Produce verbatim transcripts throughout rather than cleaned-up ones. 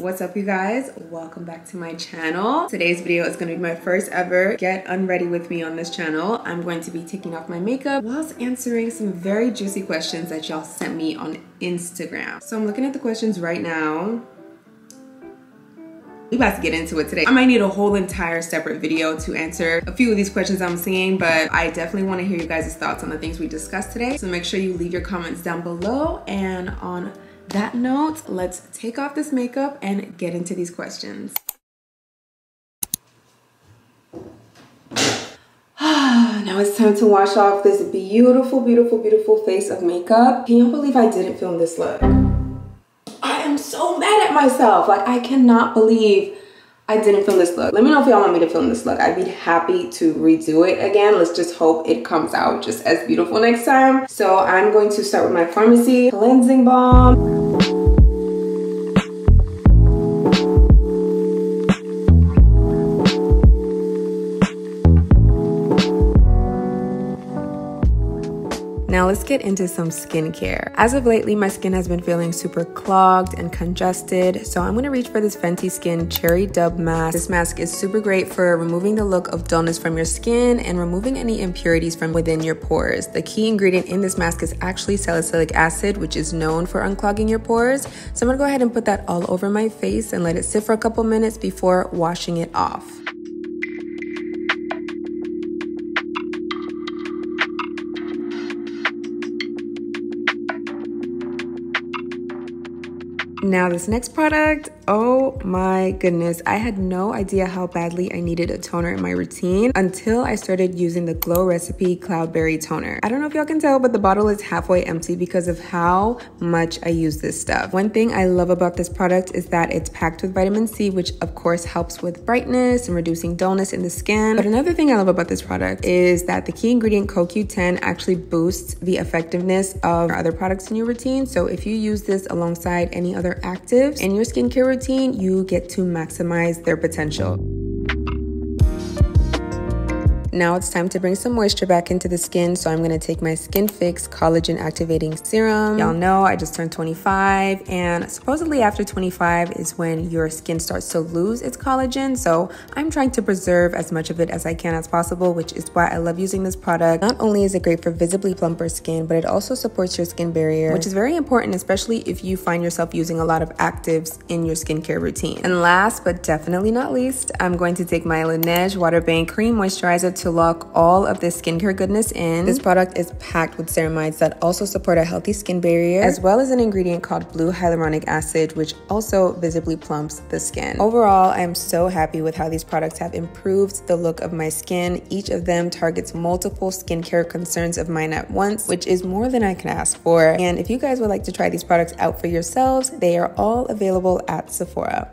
What's up, you guys? Welcome back to my channel. Today's video is going to be my first ever Get Unready With Me on this channel. I'm going to be taking off my makeup whilst answering some very juicy questions that y'all sent me on Instagram. So I'm looking at the questions right now. We about to get into it today. I might need a whole entire separate video to answer a few of these questions I'm seeing, but I definitely want to hear you guys' thoughts on the things we discussed today. So make sure you leave your comments down below. And on that note, let's take off this makeup and get into these questions. Now it's time to wash off this beautiful, beautiful, beautiful face of makeup. Can you believe I didn't film this look? I am so mad at myself. Like, I cannot believe I didn't film this look. Let me know if y'all want me to film this look. I'd be happy to redo it again. Let's just hope it comes out just as beautiful next time. So I'm going to start with my Pharmacy Cleansing Balm. Now let's get into some skincare. As of lately, my skin has been feeling super clogged and congested, so I'm gonna reach for this Fenty Skin Cherry Dub Mask. This mask is super great for removing the look of dullness from your skin and removing any impurities from within your pores. The key ingredient in this mask is actually salicylic acid, which is known for unclogging your pores. So I'm gonna go ahead and put that all over my face and let it sit for a couple minutes before washing it off. Now this next product, oh my goodness, I had no idea how badly I needed a toner in my routine until I started using the Glow Recipe Cloudberry Toner. I don't know if y'all can tell, but the bottle is halfway empty because of how much I use this stuff. One thing I love about this product is that it's packed with vitamin C, which of course helps with brightness and reducing dullness in the skin. But another thing I love about this product is that the key ingredient C o Q ten actually boosts the effectiveness of other products in your routine. So if you use this alongside any other actives in your skincare routine, you get to maximize their potential. Now it's time to bring some moisture back into the skin, so I'm gonna take my Skinfix Collagen Activating Serum. Y'all know I just turned twenty-five, and supposedly after twenty-five is when your skin starts to lose its collagen, so I'm trying to preserve as much of it as I can as possible, which is why I love using this product. Not only is it great for visibly plumper skin, but it also supports your skin barrier, which is very important, especially if you find yourself using a lot of actives in your skincare routine. And last but definitely not least, I'm going to take my Laneige Water Bank Cream Moisturizer to lock all of this skincare goodness in. This product is packed with ceramides that also support a healthy skin barrier, as well as an ingredient called blue hyaluronic acid, which also visibly plumps the skin. Overall, I am so happy with how these products have improved the look of my skin. Each of them targets multiple skincare concerns of mine at once, which is more than I can ask for. And if you guys would like to try these products out for yourselves, they are all available at Sephora.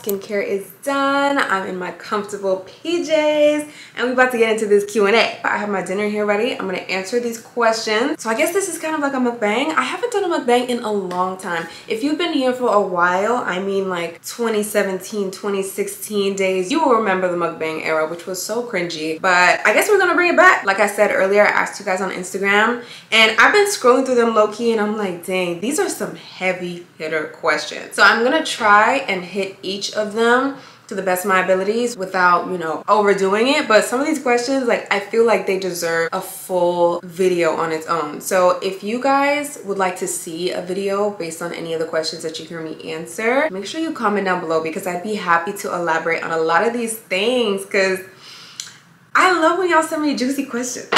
Skincare is done. I'm in my comfortable P Js and we're about to get into this Q and A. I have my dinner here ready. I'm gonna answer these questions. So I guess this is kind of like a mukbang. I haven't done a mukbang in a long time. If you've been here for a while, I mean like twenty seventeen, twenty sixteen days, you will remember the mukbang era, which was so cringy, but I guess we're gonna bring it back. Like I said earlier, I asked you guys on Instagram and I've been scrolling through them low-key and I'm like, dang, these are some heavy hitter questions. So I'm gonna try and hit each of them to the best of my abilities without, you know, overdoing it. But some of these questions, like, I feel like they deserve a full video on its own. So if you guys would like to see a video based on any of the questions that you hear me answer, make sure you comment down below because I'd be happy to elaborate on a lot of these things because I love when y'all send me juicy questions.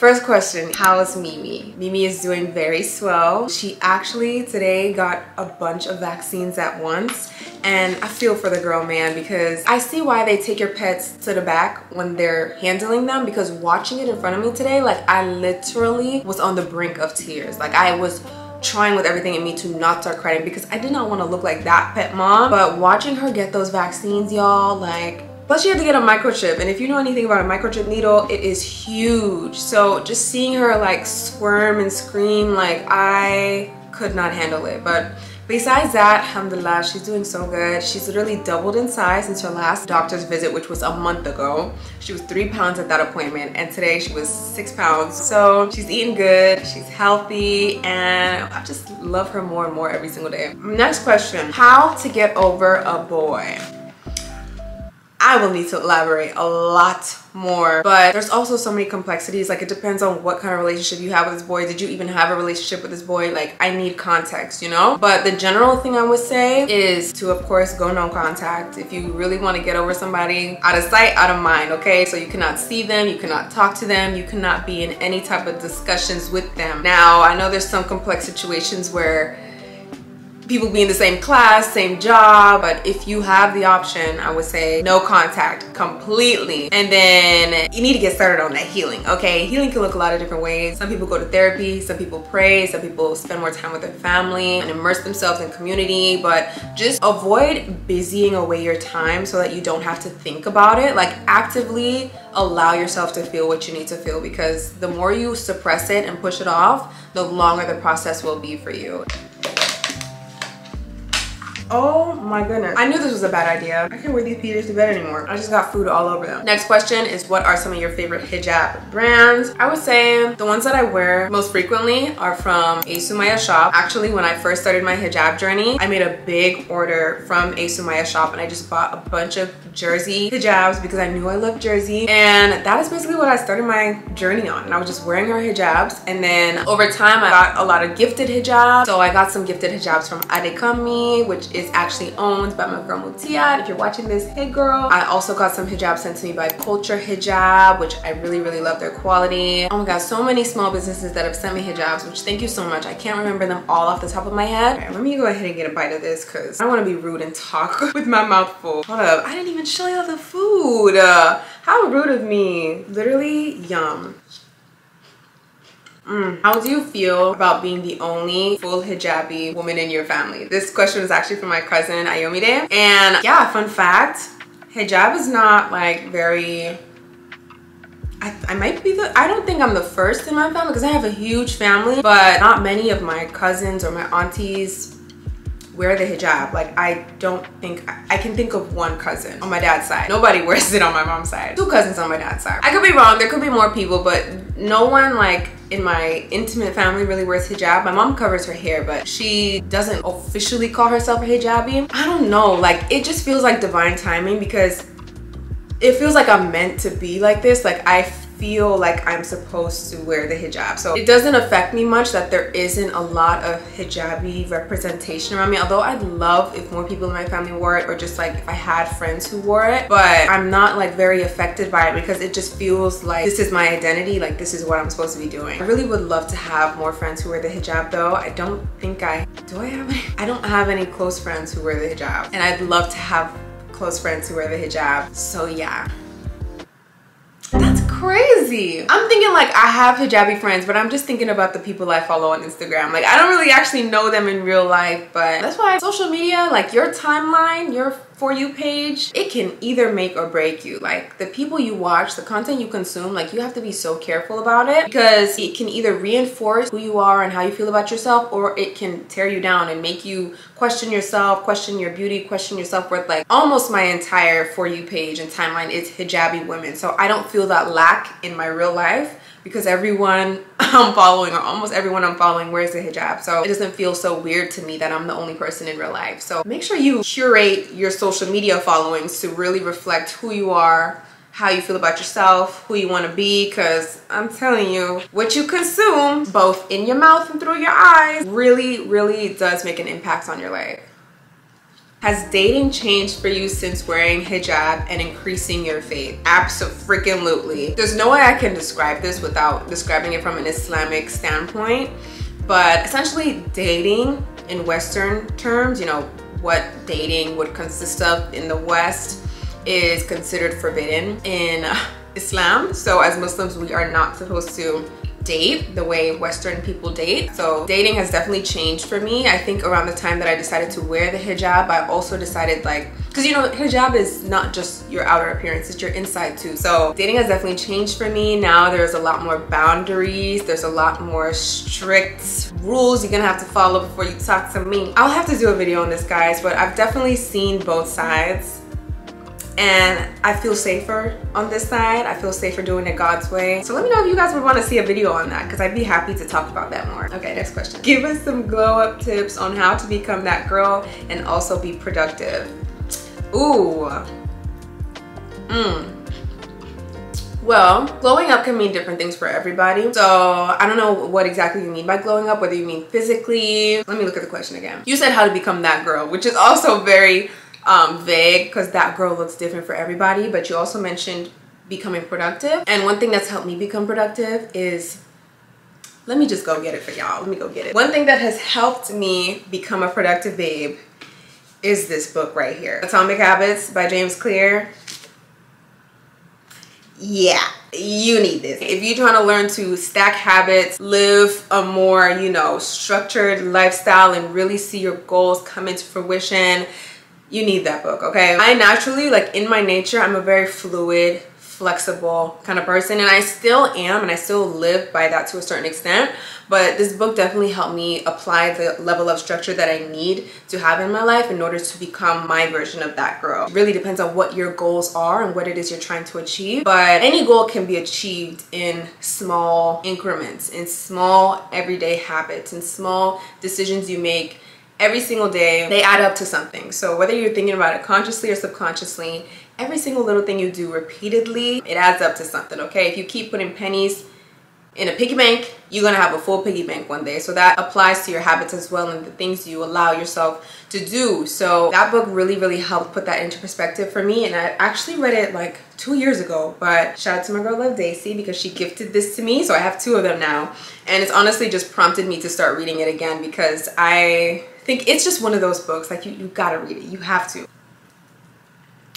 First question, how's Mimi? Mimi is doing very swell. She actually today got a bunch of vaccines at once. And I feel for the girl, man, because I see why they take your pets to the back when they're handling them, because watching it in front of me today, like, I literally was on the brink of tears. Like, I was trying with everything in me to not start crying because I did not want to look like that pet mom. But watching her get those vaccines, y'all, like, plus, you have to get a microchip, and if you know anything about a microchip needle, it is huge. So just seeing her like squirm and scream, like, I could not handle it. But Besides that, alhamdulillah, she's doing so good. She's literally doubled in size since her last doctor's visit, which was a month ago. She was three pounds at that appointment, and today she was six pounds. So she's eating good, she's healthy, and I just love her more and more every single day. Next question, how to get over a boy? I will need to elaborate a lot more, but there's also so many complexities. Like, it depends on what kind of relationship you have with this boy. Did you even have a relationship with this boy? Like, I need context, you know? But the general thing I would say is to, of course, go no contact. If you really want to get over somebody, out of sight, out of mind, okay? So you cannot see them, you cannot talk to them, you cannot be in any type of discussions with them. Now, I know there's some complex situations where people be in the same class, same job, but if you have the option, I would say no contact completely. And then you need to get started on that healing, okay? Healing can look a lot of different ways. Some people go to therapy, some people pray, some people spend more time with their family and immerse themselves in community, but just avoid busying away your time so that you don't have to think about it. Like, actively allow yourself to feel what you need to feel, because the more you suppress it and push it off, the longer the process will be for you. Oh my goodness. I knew this was a bad idea. I can't wear these Peters to bed anymore. I just got food all over them. Next question is, what are some of your favorite hijab brands? I would say the ones that I wear most frequently are from Asumaya Shop. Actually, when I first started my hijab journey, I made a big order from Asumaya Shop and I just bought a bunch of jersey hijabs because I knew I loved jersey. And that is basically what I started my journey on. And I was just wearing her hijabs. And then over time, I got a lot of gifted hijabs. So I got some gifted hijabs from Adekami, which is It's actually owned by my girl Mutia. If you're watching this, hey girl. I also got some hijabs sent to me by Culture Hijab, which I really, really love their quality. Oh my god, so many small businesses that have sent me hijabs, which thank you so much. I can't remember them all off the top of my head. All right, let me go ahead and get a bite of this because I don't want to be rude and talk with my mouth full. Hold up, I didn't even show you all the food. Uh, how rude of me. Literally, yum. Mm. How do you feel about being the only full hijabi woman in your family? This question was actually from my cousin Ayomide. And yeah, fun fact, hijab is not like very... I, I might be the, I don't think I'm the first in my family because I have a huge family, but not many of my cousins or my aunties wear the hijab. Like, I don't think, I can think of one cousin on my dad's side. Nobody wears it on my mom's side. Two cousins on my dad's side. I could be wrong, there could be more people, but no one like in my intimate family really wears hijab. My mom covers her hair, but she doesn't officially call herself a hijabi. I don't know, like, it just feels like divine timing because it feels like I'm meant to be like this. Like, I feel like I'm supposed to wear the hijab. So it doesn't affect me much that there isn't a lot of hijabi representation around me, although I'd love if more people in my family wore it, or just like if I had friends who wore it, but I'm not like very affected by it because it just feels like this is my identity, like this is what I'm supposed to be doing. I really would love to have more friends who wear the hijab though. I don't think I, do I have any? I don't have any close friends who wear the hijab, and I'd love to have close friends who wear the hijab, so yeah. That's crazy. I'm thinking like I have hijabi friends, but I'm just thinking about the people I follow on Instagram. Like, I don't really actually know them in real life, but that's why social media, like your timeline, your For You page, it can either make or break you. Like, the people you watch, the content you consume, like, you have to be so careful about it because it can either reinforce who you are and how you feel about yourself, or it can tear you down and make you question yourself, question your beauty, question your self-worth. Like, almost my entire For You page and timeline is hijabi women, so I don't feel that lack in my real life because everyone I'm following, or almost everyone I'm following, wears a hijab. So it doesn't feel so weird to me that I'm the only person in real life. So make sure you curate your social media followings to really reflect who you are, how you feel about yourself, who you want to be, because I'm telling you, what you consume, both in your mouth and through your eyes, really, really does make an impact on your life. Has dating changed for you since wearing hijab and increasing your faith? Abso-freaking-lutely. There's no way I can describe this without describing it from an Islamic standpoint, but essentially dating in Western terms, you know, what dating would consist of in the West is considered forbidden in Islam. So as Muslims, we are not supposed to date the way Western people date. So dating has definitely changed for me. I think around the time that I decided to wear the hijab, I also decided, like, because you know, hijab is not just your outer appearance, it's your inside too. So dating has definitely changed for me. Now there's a lot more boundaries, there's a lot more strict rules you're gonna have to follow before you talk to me. I'll have to do a video on this, guys, but I've definitely seen both sides. And I feel safer on this side. I feel safer doing it God's way. So let me know if you guys would want to see a video on that, because I'd be happy to talk about that more. Okay, next question. Give us some glow up tips on how to become that girl and also be productive. Ooh. Mmm. Well, glowing up can mean different things for everybody. So I don't know what exactly you mean by glowing up, whether you mean physically. Let me look at the question again. You said how to become that girl, which is also very um vague, because that girl looks different for everybody. But you also mentioned becoming productive, and one thing that's helped me become productive is, let me just go get it for y'all, let me go get it one thing that has helped me become a productive babe is this book right here, Atomic Habits by James Clear. Yeah, you need this if you're trying to learn to stack habits, live a more, you know, structured lifestyle, and really see your goals come into fruition. You need that book, okay? I naturally, like, in my nature, I'm a very fluid, flexible kind of person, and I still am, and I still live by that to a certain extent. But this book definitely helped me apply the level of structure that I need to have in my life in order to become my version of that girl. It really depends on what your goals are and what it is you're trying to achieve, but any goal can be achieved in small increments, in small everyday habits, in small decisions you make every single day. They add up to something. So whether you're thinking about it consciously or subconsciously, every single little thing you do repeatedly, it adds up to something, okay? If you keep putting pennies in a piggy bank, you're gonna have a full piggy bank one day. So that applies to your habits as well, and the things you allow yourself to do. So that book really, really helped put that into perspective for me. And I actually read it like two years ago, but shout out to my girl Love Daisy, because she gifted this to me. So I have two of them now. And it's honestly just prompted me to start reading it again, because I think it's just one of those books, like, you, you gotta read it, you have to.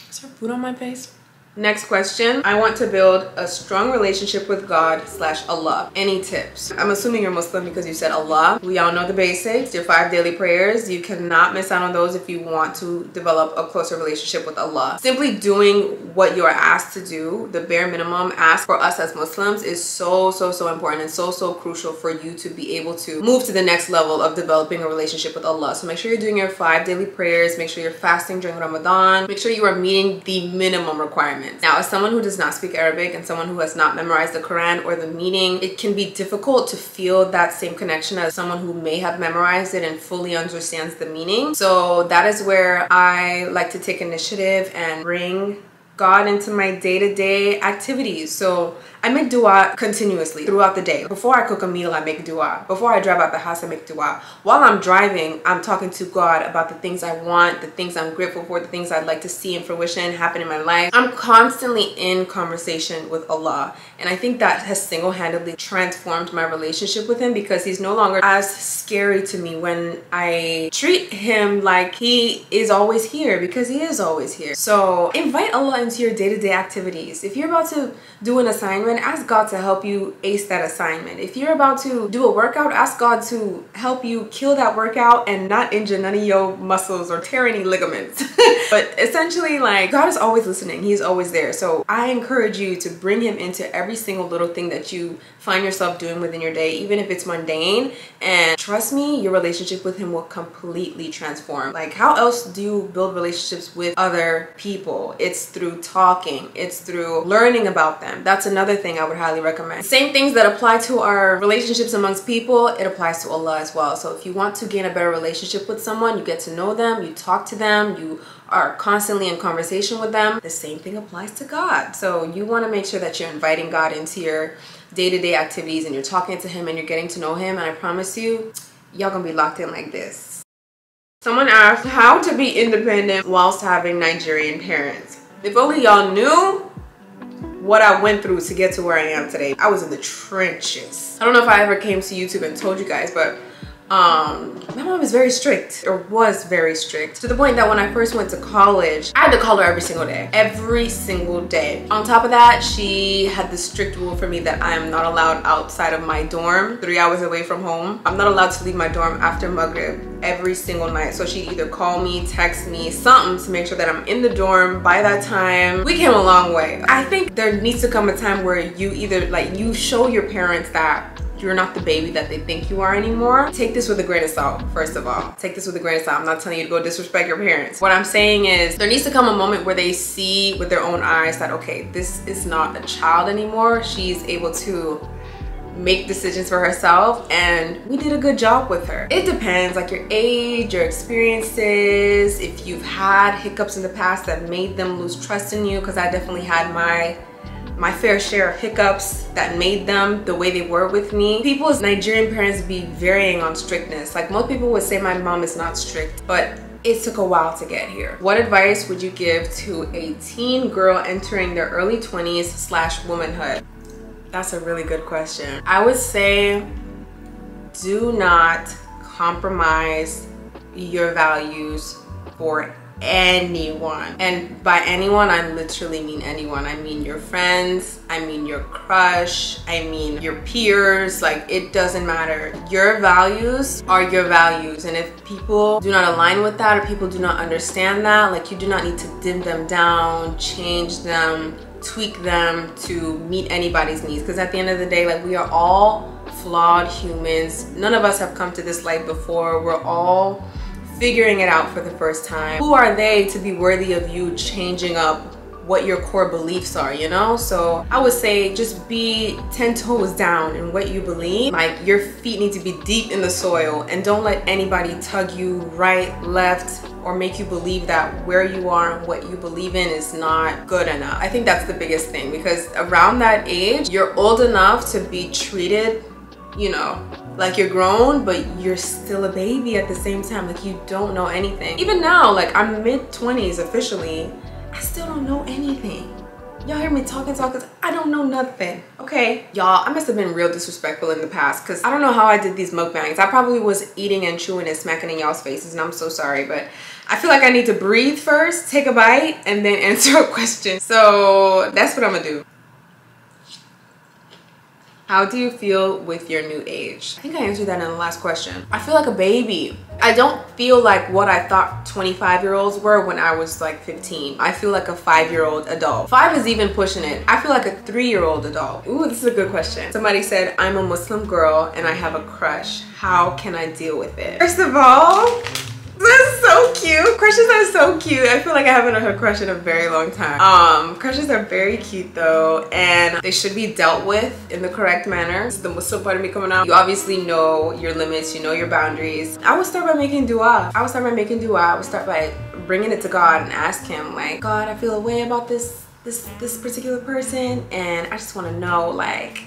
Is there food on my face? Next question. I want to build a strong relationship with God slash Allah. Any tips? I'm assuming you're Muslim because you said Allah. We all know the basics, your five daily prayers. You cannot miss out on those if you want to develop a closer relationship with Allah. Simply doing what you are asked to do, the bare minimum asked for us as Muslims, is so, so, so important and so, so crucial for you to be able to move to the next level of developing a relationship with Allah. So make sure you're doing your five daily prayers. Make sure you're fasting during Ramadan. Make sure you are meeting the minimum requirement. Now, as someone who does not speak Arabic and someone who has not memorized the Quran or the meaning, it can be difficult to feel that same connection as someone who may have memorized it and fully understands the meaning. So that is where I like to take initiative and bring God into my day-to-day activities. So I make dua continuously throughout the day. Before I cook a meal, I make dua. Before I drive out the house, I make dua. While I'm driving, I'm talking to God about the things I want, the things I'm grateful for, the things I'd like to see in fruition happen in my life. I'm constantly in conversation with Allah, and I think that has single-handedly transformed my relationship with Him, because He's no longer as scary to me when I treat Him like He is always here, because He is always here. So invite Allah into your day-to-day activities. If you're about to do an assignment, ask God to help you ace that assignment. If you're about to do a workout, ask God to help you kill that workout and not injure none of your muscles or tear any ligaments. But essentially, like, God is always listening. He's always there. So I encourage you to bring Him into every single little thing that you find yourself doing within your day, even if it's mundane. And trust me, your relationship with Him will completely transform. Like, how else do you build relationships with other people? It's through Through talking, it's through learning about them. That's another thing I would highly recommend. Same things that apply to our relationships amongst people, it applies to Allah as well. So if you want to gain a better relationship with someone, you get to know them, you talk to them, you are constantly in conversation with them. The same thing applies to God. So you want to make sure that you're inviting God into your day-to-day activities, and you're talking to Him, and you're getting to know Him, and I promise you, y'all gonna be locked in like this. Someone asked how to be independent whilst having Nigerian parents. If only y'all knew what I went through to get to where I am today. I was in the trenches. I don't know if I ever came to YouTube and told you guys, but Um, my mom is very strict, or was very strict, to the point that when I first went to college, I had to call her every single day, every single day. On top of that, she had the strict rule for me that I am not allowed outside of my dorm, three hours away from home. I'm not allowed to leave my dorm after Maghrib every single night. So she either called me, text me, something to make sure that I'm in the dorm by that time. We came a long way. I think there needs to come a time where you either, like, you show your parents that you're not the baby that they think you are anymore. Take this with a grain of salt, first of all. Take this with a grain of salt. I'm not telling you to go disrespect your parents. What I'm saying is there needs to come a moment where they see with their own eyes that, okay, this is not a child anymore. She's able to make decisions for herself, and we did a good job with her. It depends, like your age, your experiences, if you've had hiccups in the past that made them lose trust in you, because I definitely had my my fair share of hiccups that made them the way they were with me. People's Nigerian parents be varying on strictness. Like, most people would say my mom is not strict, but it took a while to get here. What advice would you give to a teen girl entering their early twenties slash womanhood? That's a really good question. I would say do not compromise your values for anyone. And by anyone, I literally mean anyone. I mean your friends, I mean your crush, I mean your peers. Like, it doesn't matter. Your values are your values. And if people do not align with that, or people do not understand that, like, you do not need to dim them down, change them, tweak them to meet anybody's needs, because at the end of the day, like, we are all flawed humans. None of us have come to this life before. We're all figuring it out for the first time. Who are they to be worthy of you changing up what your core beliefs are, you know? So I would say just be ten toes down in what you believe. Like, your feet need to be deep in the soil, and don't let anybody tug you right, left, or make you believe that where you are and what you believe in is not good enough. I think that's the biggest thing, because around that age, you're old enough to be treated, you know, like you're grown, but you're still a baby at the same time. Like, you don't know anything. Even now, like, I'm mid twenties officially, I still don't know anything. Y'all hear me talking, talking, I don't know nothing, okay? Y'all, I must have been real disrespectful in the past, because I don't know how I did these mukbangs. I probably was eating and chewing and smacking in y'all's faces, and I'm so sorry, but I feel like I need to breathe first, take a bite, and then answer a question. So that's what I'm gonna do. How do you feel with your new age? I think I answered that in the last question. I feel like a baby. I don't feel like what I thought twenty-five year olds were when I was like fifteen. I feel like a five year old adult. Five is even pushing it. I feel like a three year old adult. Ooh, this is a good question. Somebody said, I'm a Muslim girl and I have a crush. How can I deal with it? First of all, that's so cute. Crushes are so cute. I feel like I haven't had a crush in a very long time. Um, crushes are very cute though, and they should be dealt with in the correct manner. This is the Muslim part of me coming out. You obviously know your limits, you know your boundaries. I would start by making dua. I would start by making dua. I would start by bringing it to God and ask him, like, God, I feel a way about this, this, this particular person, and I just want to know, like,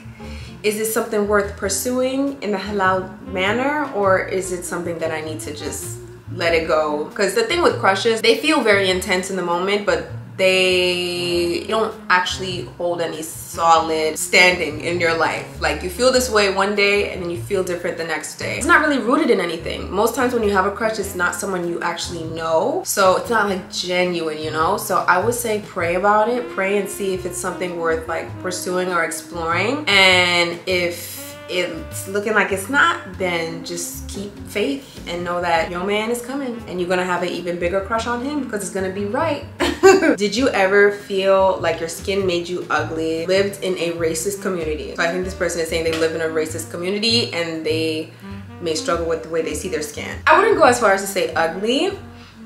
is this something worth pursuing in the halal manner, or is it something that I need to just let it go? Because the thing with crushes, they feel very intense in the moment, but they don't actually hold any solid standing in your life. Like, you feel this way one day and then you feel different the next day. It's not really rooted in anything. Most times when you have a crush, it's not someone you actually know, so it's not like genuine, you know? So I would say pray about it. Pray and see if it's something worth like pursuing or exploring, and if it's looking like it's not, then just keep faith and know that your man is coming, and you're gonna have an even bigger crush on him because it's gonna be right. Did you ever feel like your skin made you ugly? Lived in a racist community. So I think this person is saying they live in a racist community and they may struggle with the way they see their skin. I wouldn't go as far as to say ugly,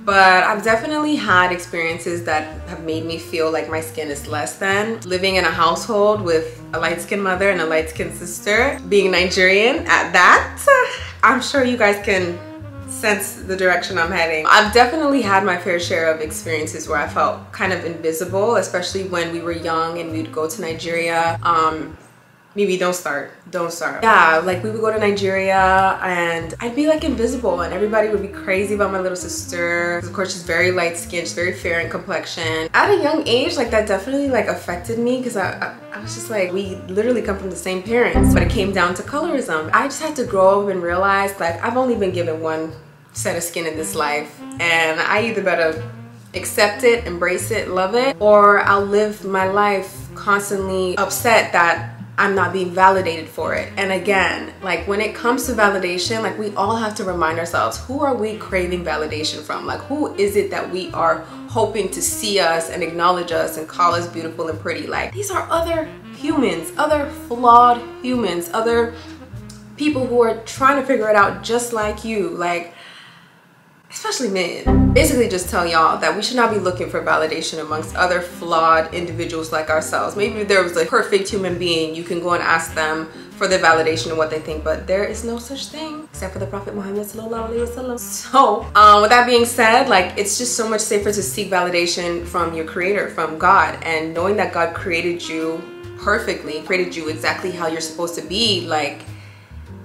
but I've definitely had experiences that have made me feel like my skin is less than. Living in a household with a light-skinned mother and a light-skinned sister, being Nigerian at that, I'm sure you guys can sense the direction I'm heading. I've definitely had my fair share of experiences where I felt kind of invisible, especially when we were young and we'd go to Nigeria. Um, Mimi, don't start. Don't start. Yeah, like we would go to Nigeria and I'd be like invisible and everybody would be crazy about my little sister. Of course, she's very light skinned, she's very fair in complexion. At a young age, like that definitely like affected me because I, I, I was just like, we literally come from the same parents, but it came down to colorism. I just had to grow up and realize like I've only been given one set of skin in this life and I either better accept it, embrace it, love it, or I'll live my life constantly upset that I'm not being validated for it. And again, like when it comes to validation, like we all have to remind ourselves, who are we craving validation from? Like who is it that we are hoping to see us and acknowledge us and call us beautiful and pretty? Like these are other humans, other flawed humans, other people who are trying to figure it out just like you. Like, especially men. Basically just tell y'all that we should not be looking for validation amongst other flawed individuals like ourselves. Maybe if there was a perfect human being, you can go and ask them for their validation of what they think, but there is no such thing except for the Prophet Muhammad sallallahu alaihi wasallam. So um, with that being said, like it's just so much safer to seek validation from your creator, from God, and knowing that God created you perfectly, created you exactly how you're supposed to be. Like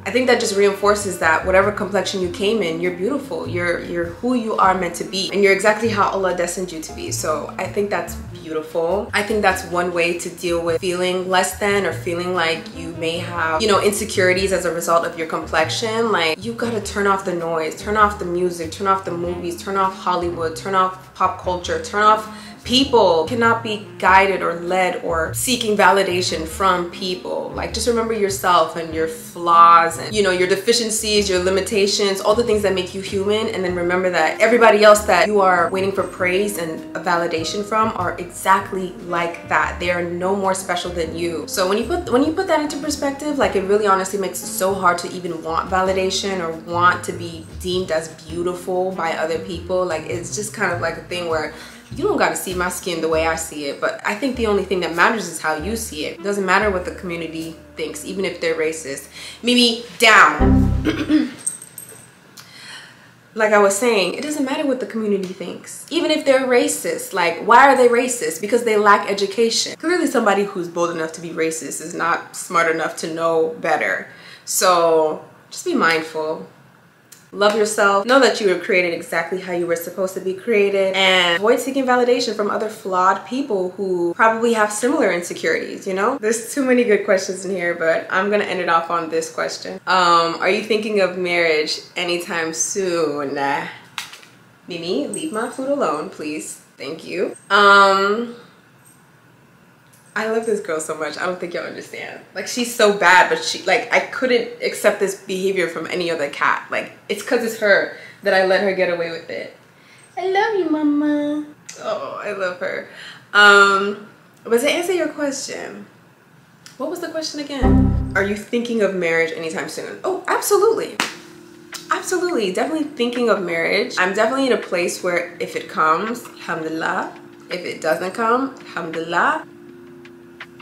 I think that just reinforces that whatever complexion you came in, you're beautiful. You're you're who you are meant to be. And you're exactly how Allah destined you to be. So I think that's beautiful. I think that's one way to deal with feeling less than or feeling like you may have, you know, insecurities as a result of your complexion. Like you gotta turn off the noise, turn off the music, turn off the movies, turn off Hollywood, turn off pop culture, turn off people. Cannot be guided or led or seeking validation from people. Like just remember yourself and your flaws and, you know, your deficiencies, your limitations, all the things that make you human, and then remember that everybody else that you are waiting for praise and a validation from are exactly like that. They are no more special than you. So when you put when you put that into perspective, like it really honestly makes it so hard to even want validation or want to be deemed as beautiful by other people. Like it's just kind of like a thing where you don't gotta see my skin the way I see it, but I think the only thing that matters is how you see it. It doesn't matter what the community thinks, even if they're racist. Mimi, down. Like I was saying, it doesn't matter what the community thinks. Even if they're racist, like why are they racist? Because they lack education. Clearly somebody who's bold enough to be racist is not smart enough to know better. So just be mindful. Love yourself. Know that you were created exactly how you were supposed to be created, and avoid seeking validation from other flawed people who probably have similar insecurities, you know? There's too many good questions in here, but I'm gonna end it off on this question. Um, are you thinking of marriage anytime soon? Nah. Mimi, leave my food alone, please. Thank you. Um, I love this girl so much. I don't think y'all understand. Like she's so bad, but she like I couldn't accept this behavior from any other cat. Like it's cause it's her that I let her get away with it. I love you, mama. Oh, I love her. Um, but to answer your question, what was the question again? Are you thinking of marriage anytime soon? Oh, absolutely. Absolutely, definitely thinking of marriage. I'm definitely in a place where if it comes, alhamdulillah. If it doesn't come, alhamdulillah.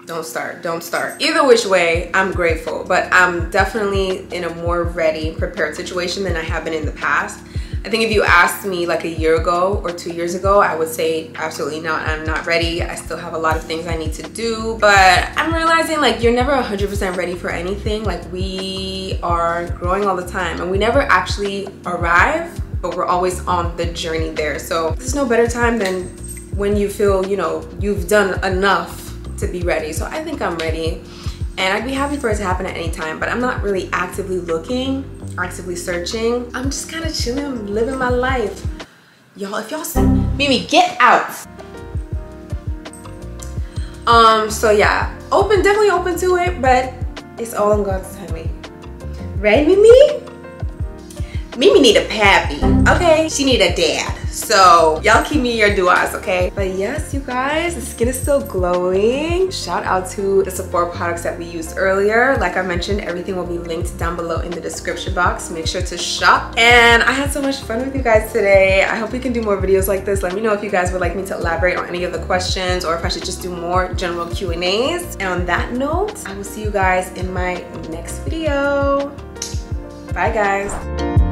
Don't start, don't start. Either which way, I'm grateful, but I'm definitely in a more ready, prepared situation than I have been in the past. I think if you asked me like a year ago or two years ago, I would say absolutely not, I'm not ready. I still have a lot of things I need to do, but I'm realizing like you're never one hundred percent ready for anything. Like we are growing all the time and we never actually arrive, but we're always on the journey there. So there's no better time than when you feel, you know, you've done enough to be ready. So I think I'm ready and I'd be happy for it to happen at any time, but I'm not really actively looking, actively searching. I'm just kind of chilling, living my life. Y'all, if y'all see Mimi, get out. Um, so yeah, open, definitely open to it, but it's all in God's timing. Right, Mimi? Mimi need a pappy, okay? She need a dad. So y'all keep me your duas, okay? But yes, you guys, the skin is still glowing. Shout out to the Sephora products that we used earlier. Like I mentioned, everything will be linked down below in the description box. Make sure to shop. And I had so much fun with you guys today. I hope we can do more videos like this. Let me know if you guys would like me to elaborate on any of the questions or if I should just do more general Q and A's. And on that note, I will see you guys in my next video. Bye, guys.